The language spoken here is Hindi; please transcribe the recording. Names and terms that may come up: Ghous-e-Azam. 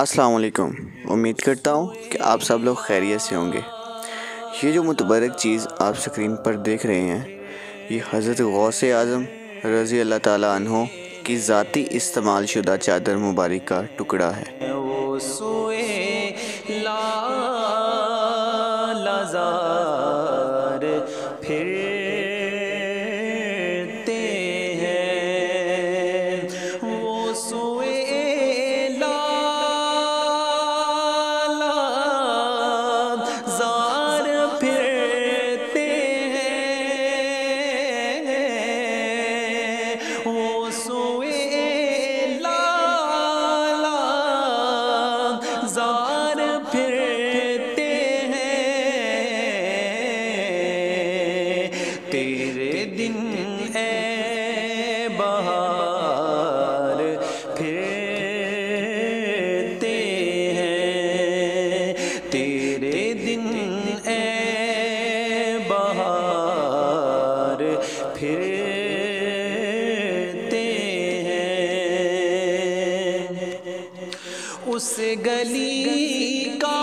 अस्सलाम वालेकुम। उम्मीद करता हूँ कि आप सब लोग खैरियत से होंगे। ये जो मुतबरक चीज़ आप स्क्रीन पर देख रहे हैं, ये हज़रत गौसे आज़म रज़ी अल्लाह ताला अन्हो की ज़ाती इस्तेमाल शुदा चादर मुबारक का टुकड़ा है। तेरे दिन ए बहार फिरते हैं, तेरे दिन ए बहार फिरते हैं। उस गली का